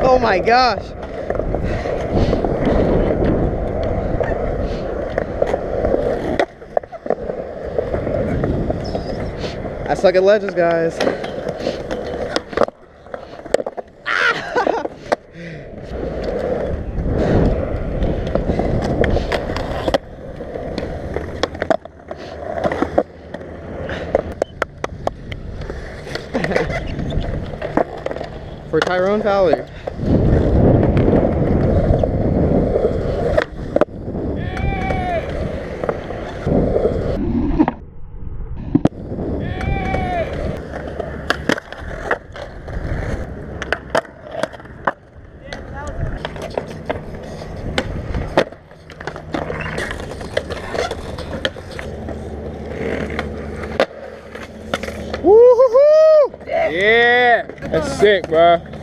Oh my gosh. I suck at ledges, guys. For Tyrone Fowler. That's sick, bro.